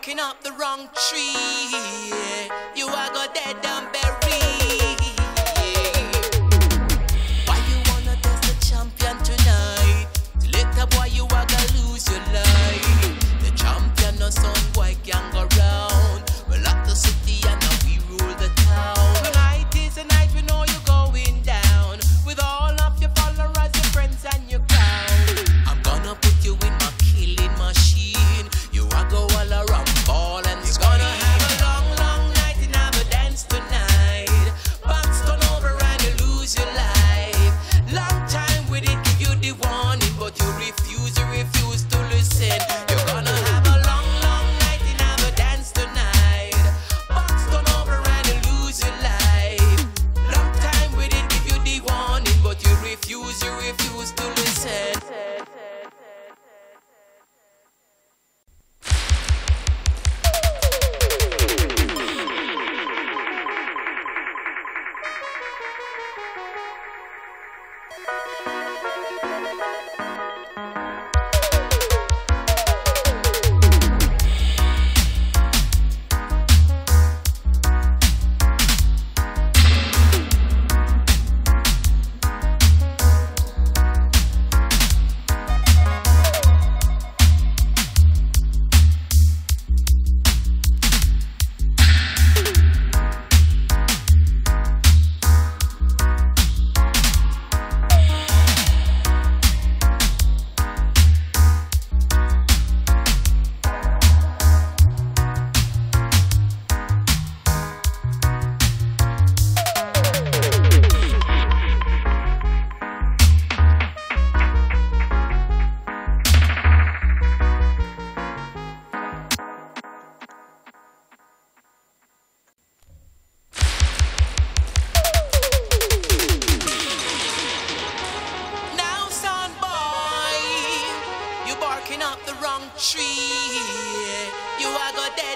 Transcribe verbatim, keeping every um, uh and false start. barking up the wrong tree, you are go dead and buried. Why you wanna test the champion tonight? Later boy you are gonna lose your life. The champion no son boy can go round. We lock the city and now we rule the town. Tonight is the night we know you're going down. With all of your followers, your friends and your crowd, I'm gonna put you in my killing machine. You are go all around. Up the wrong tree, you are go dead.